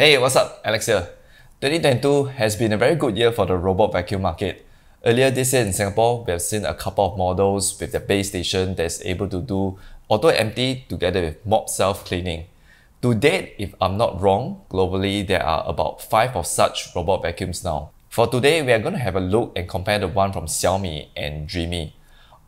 Hey, what's up? Alex here. 2022 has been a very good year for the robot vacuum market. Earlier this year in Singapore, we have seen a couple of models with their base station that's able to do auto-empty together with mop self-cleaning. To date, if I'm not wrong, globally there are about 5 of such robot vacuums now. For today, we are going to have a look and compare the one from Xiaomi and Dreame.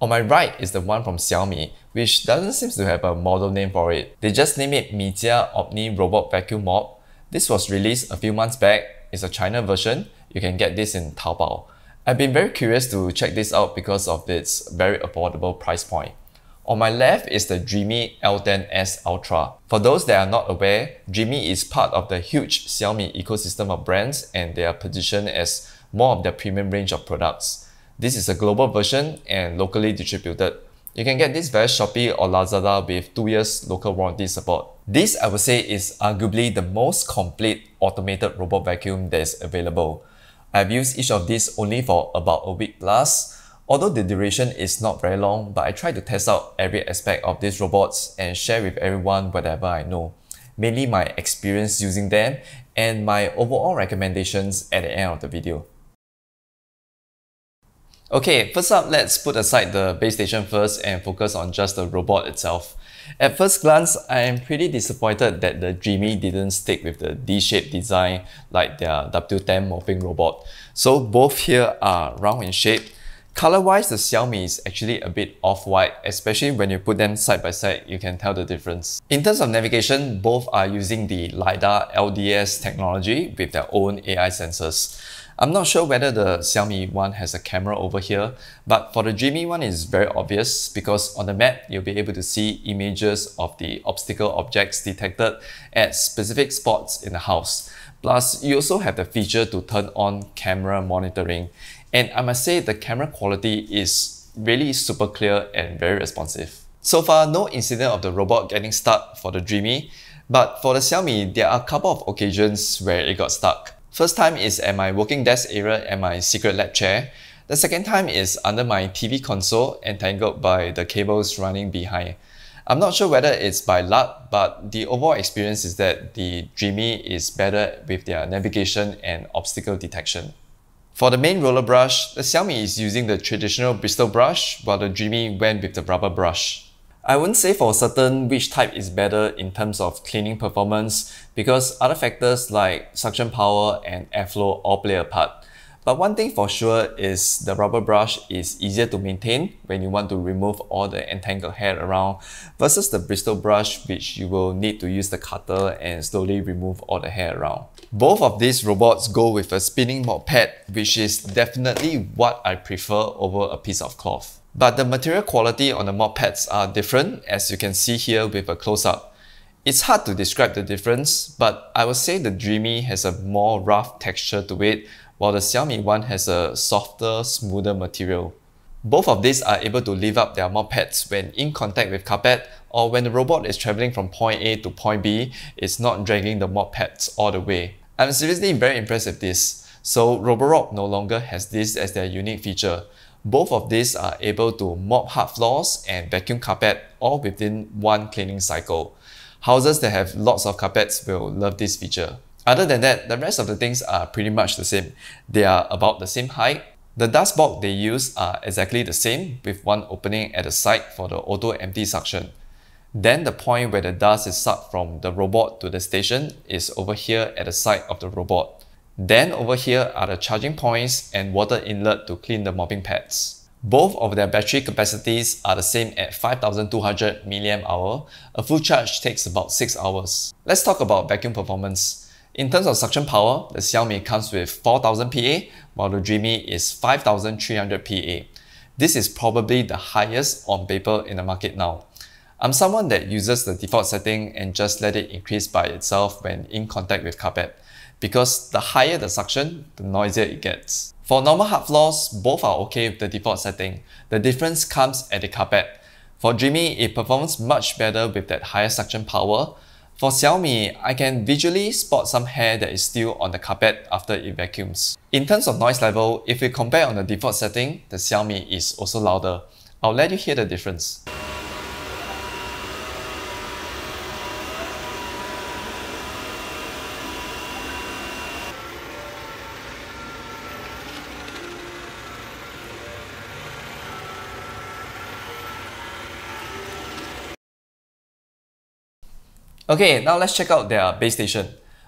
On my right is the one from Xiaomi, which doesn't seem to have a model name for it. They just named it Mijia Omni Robot Vacuum Mop. This was released a few months back. It's a China version. You can get this in Taobao. I've been very curious to check this out because of its very affordable price point. On my left is the Dreame L10S Ultra. For those that are not aware, Dreame is part of the huge Xiaomi ecosystem of brands and they are positioned as more of their premium range of products. This is a global version and locally distributed. You can get this via Shopee or Lazada with 2 years local warranty support. This, I would say, is arguably the most complete automated robot vacuum that is available. I've used each of these only for about a week plus. Although the duration is not very long, but I try to test out every aspect of these robots and share with everyone whatever I know. Mainly my experience using them and my overall recommendations at the end of the video. Okay, first up, let's put aside the base station first and focus on just the robot itself. At first glance, I am pretty disappointed that the Dreame didn't stick with the D-shaped design like their W10 morphing robot. So both here are round in shape. Color-wise, the Xiaomi is actually a bit off-white, especially when you put them side by side, you can tell the difference. In terms of navigation, both are using the LiDAR LDS technology with their own AI sensors. I'm not sure whether the Xiaomi one has a camera over here, but for the Dreame one it's very obvious because on the map you'll be able to see images of the obstacle objects detected at specific spots in the house. Plus, you also have the feature to turn on camera monitoring. And I must say the camera quality is really super clear and very responsive. So far, no incident of the robot getting stuck for the Dreame, but for the Xiaomi, there are a couple of occasions where it got stuck. First time is at my working desk area and my secret lab chair. The second time is under my TV console, entangled by the cables running behind. I'm not sure whether it's by luck, but the overall experience is that the Dreame is better with their navigation and obstacle detection. For the main roller brush, the Xiaomi is using the traditional bristle brush, while the Dreame went with the rubber brush. I wouldn't say for certain which type is better in terms of cleaning performance because other factors like suction power and airflow all play a part. But one thing for sure is the rubber brush is easier to maintain when you want to remove all the entangled hair around versus the bristle brush, which you will need to use the cutter and slowly remove all the hair around. Both of these robots go with a spinning mop pad, which is definitely what I prefer over a piece of cloth. But the material quality on the mop pads are different, as you can see here with a close-up. It's hard to describe the difference, but I would say the Dreame has a more rough texture to it, while the Xiaomi one has a softer, smoother material. Both of these are able to lift up their mop pads when in contact with carpet, or when the robot is traveling from point A to point B, it's not dragging the mop pads all the way. I'm seriously very impressed with this. So Roborock no longer has this as their unique feature. Both of these are able to mop hard floors and vacuum carpet all within one cleaning cycle. Houses that have lots of carpets will love this feature. Other than that, the rest of the things are pretty much the same. They are about the same height. The dust box they use are exactly the same with one opening at the side for the auto-empty suction. Then the point where the dust is sucked from the robot to the station is over here at the side of the robot. Then over here are the charging points and water inlet to clean the mopping pads. Both of their battery capacities are the same at 5200 mAh. A full charge takes about 6 hours. Let's talk about vacuum performance. In terms of suction power, the Xiaomi comes with 4000 PA, while the Dreame is 5300 PA. This is probably the highest on paper in the market now. I'm someone that uses the default setting and just let it increase by itself when in contact with carpet, because the higher the suction, the noisier it gets. For normal hard floors, both are okay with the default setting. The difference comes at the carpet. For Dreame, it performs much better with that higher suction power. For Xiaomi, I can visually spot some hair that is still on the carpet after it vacuums. In terms of noise level, if we compare on the default setting, the Xiaomi is also louder. I'll let you hear the difference. Okay, now let's check out their base station.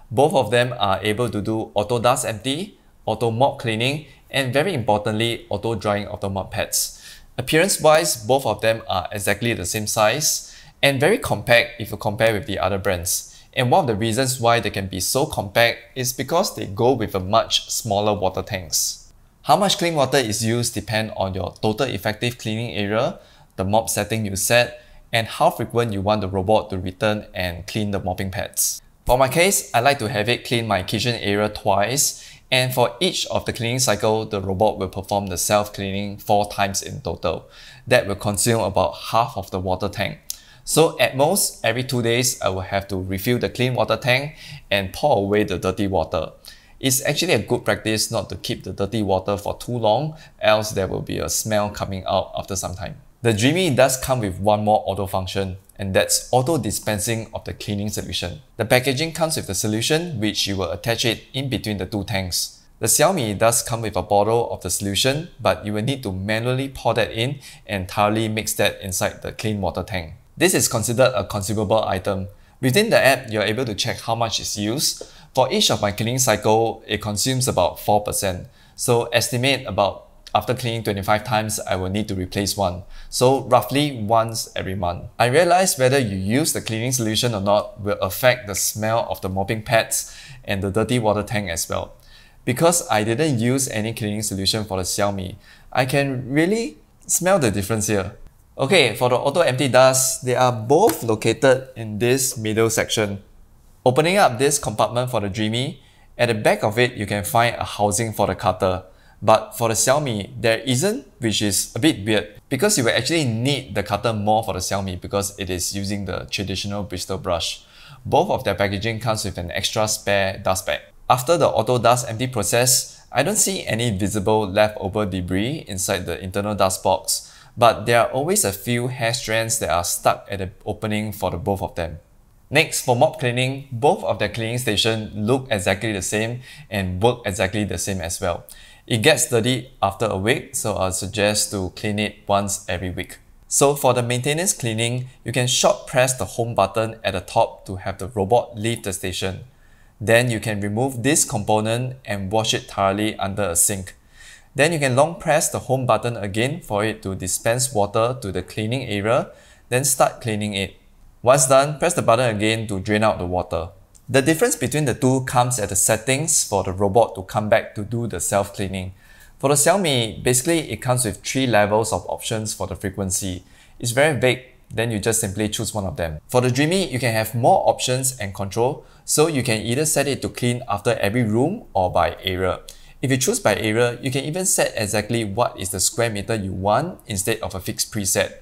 Both of them are able to do auto dust empty, auto mop cleaning, and very importantly, auto drying of the mop pads. Appearance-wise, both of them are exactly the same size and very compact if you compare with the other brands. And one of the reasons why they can be so compact is because they go with a much smaller water tanks. How much clean water is used depends on your total effective cleaning area, the mop setting you set, and how frequent you want the robot to return and clean the mopping pads. For my case, I like to have it clean my kitchen area twice, and for each of the cleaning cycle, the robot will perform the self-cleaning 4 times in total. That will consume about half of the water tank. So at most, every 2 days, I will have to refill the clean water tank and pour away the dirty water. It's actually a good practice not to keep the dirty water for too long, else there will be a smell coming out after some time. The Dreame does come with one more auto function, and that's auto dispensing of the cleaning solution. The packaging comes with the solution, which you will attach it in between the 2 tanks. The Xiaomi does come with a bottle of the solution, but you will need to manually pour that in and thoroughly mix that inside the clean water tank. This is considered a consumable item. Within the app, you're able to check how much is used. For each of my cleaning cycle, it consumes about 4%. So estimate about after cleaning 25 times, I will need to replace one. So roughly once every month. I realized whether you use the cleaning solution or not will affect the smell of the mopping pads and the dirty water tank as well. Because I didn't use any cleaning solution for the Xiaomi, I can really smell the difference here. Okay, for the auto empty dust, they are both located in this middle section. Opening up this compartment for the Dreame, at the back of it you can find a housing for the cutter. But for the Xiaomi, there isn't, which is a bit weird because you will actually need the cutter more for the Xiaomi because it is using the traditional Bristol brush. Both of their packaging comes with an extra spare dust bag. After the auto dust empty process, I don't see any visible leftover debris inside the internal dust box. But there are always a few hair strands that are stuck at the opening for the both of them. Next, for mop cleaning, both of their cleaning stations look exactly the same and work exactly the same as well. It gets dirty after a week, so I'll suggest to clean it once every week. So for the maintenance cleaning, you can short press the home button at the top to have the robot leave the station. Then you can remove this component and wash it thoroughly under a sink. Then you can long press the home button again for it to dispense water to the cleaning area, then start cleaning it. Once done, press the button again to drain out the water. The difference between the two comes at the settings for the robot to come back to do the self-cleaning. For the Xiaomi, basically it comes with 3 levels of options for the frequency. It's very vague, then you just simply choose one of them. For the Dreame, you can have more options and control, so you can either set it to clean after every room or by area. If you choose by area, you can even set exactly what is the square meter you want instead of a fixed preset.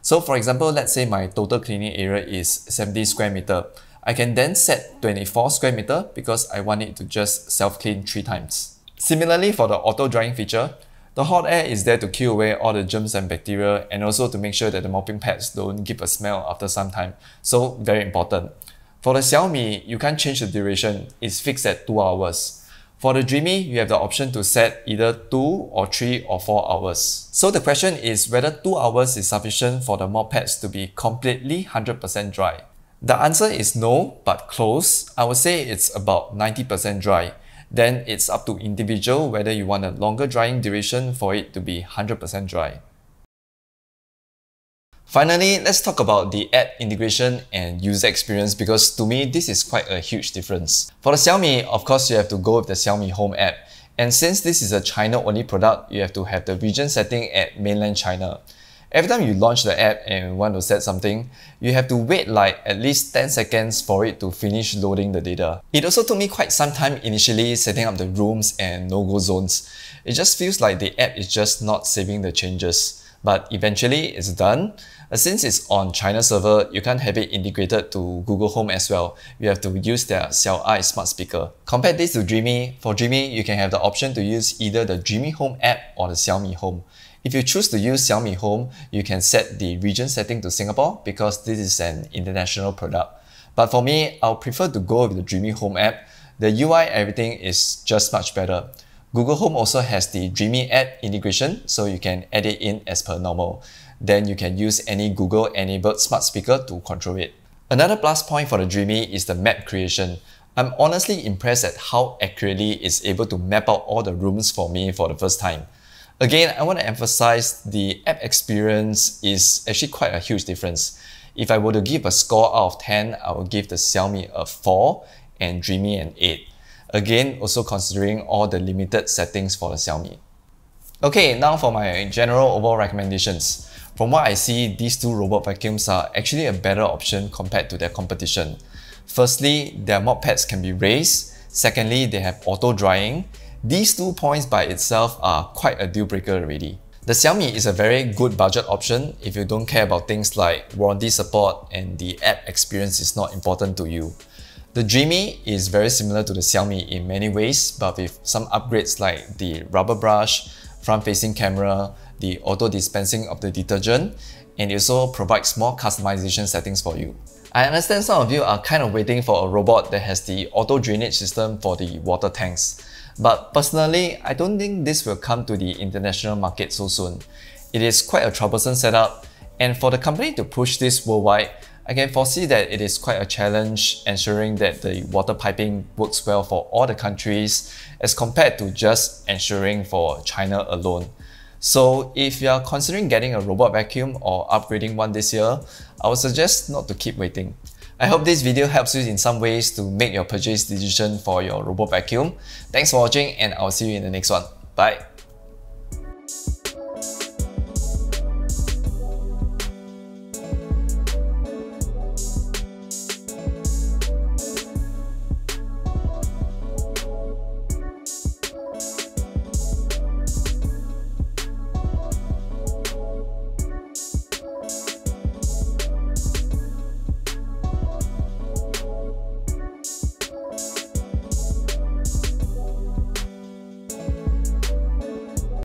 So for example, let's say my total cleaning area is 70 square meter. I can then set 24 square meter because I want it to just self-clean 3 times. Similarly, for the auto drying feature, the hot air is there to kill away all the germs and bacteria and also to make sure that the mopping pads don't give a smell after some time. So very important. For the Xiaomi, you can't change the duration. It's fixed at 2 hours. For the Dreame, you have the option to set either 2 or 3 or 4 hours. So the question is whether 2 hours is sufficient for the mop pads to be completely 100% dry. The answer is no, but close. I would say it's about 90% dry. Then it's up to individual whether you want a longer drying duration for it to be 100% dry. Finally, let's talk about the app integration and user experience because to me, this is quite a huge difference. For the Xiaomi, of course, you have to go with the Xiaomi Home app. And since this is a China-only product, you have to have the region setting at mainland China. Every time you launch the app and want to set something, you have to wait like at least 10 seconds for it to finish loading the data. It also took me quite some time initially setting up the rooms and no-go zones. It just feels like the app is just not saving the changes. But eventually, it's done. Since it's on China server, you can't have it integrated to Google Home as well. You have to use their Xiao Ai smart speaker. Compare this to Dreame. For Dreame, you can have the option to use either the Dreame Home app or the Xiaomi Home. If you choose to use Xiaomi Home, you can set the region setting to Singapore because this is an international product. But for me, I'll prefer to go with the Dreame Home app. The UI, everything is just much better. Google Home also has the Dreame app integration, so you can add it in as per normal. Then you can use any Google-enabled smart speaker to control it. Another plus point for the Dreame is the map creation. I'm honestly impressed at how accurately it's able to map out all the rooms for me for the first time. Again, I want to emphasize the app experience is actually quite a huge difference. If I were to give a score out of 10, I would give the Xiaomi a 4 and Dreame an 8. Again, also considering all the limited settings for the Xiaomi. Okay, now for my general overall recommendations. From what I see, these two robot vacuums are actually a better option compared to their competition. Firstly, their mop pads can be raised. Secondly, they have auto drying. These 2 points by itself are quite a deal breaker already. The Xiaomi is a very good budget option if you don't care about things like warranty support and the app experience is not important to you. The Dreame is very similar to the Xiaomi in many ways, but with some upgrades like the rubber brush, front-facing camera, the auto dispensing of the detergent, and it also provides more customization settings for you. I understand some of you are kind of waiting for a robot that has the auto drainage system for the water tanks, but personally, I don't think this will come to the international market so soon. It is quite a troublesome setup, and for the company to push this worldwide, I can foresee that it is quite a challenge ensuring that the water piping works well for all the countries as compared to just ensuring for China alone. So if you are considering getting a robot vacuum or upgrading one this year, I would suggest not to keep waiting. I hope this video helps you in some ways to make your purchase decision for your robot vacuum. Thanks for watching and I'll see you in the next one. Bye!